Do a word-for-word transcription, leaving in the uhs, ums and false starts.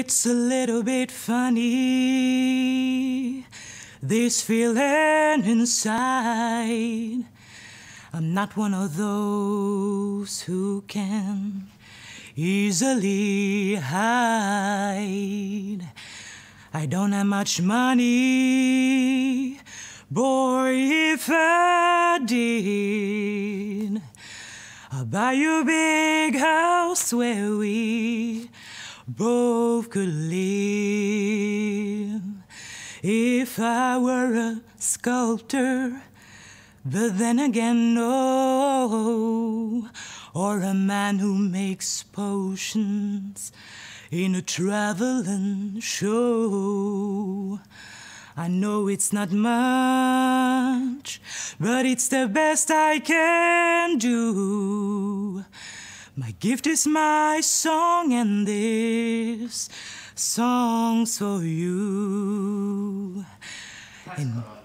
it's a little bit funny, this feeling inside. I'm not one of those who can easily hide. I don't have much money, boy, if I did, I'll buy you a big house where we both could live. If I were a sculptor, but then again, no, or a man who makes potions in a traveling show. I know it's not much, but it's the best I can do. My gift is my song, and this song's for you. And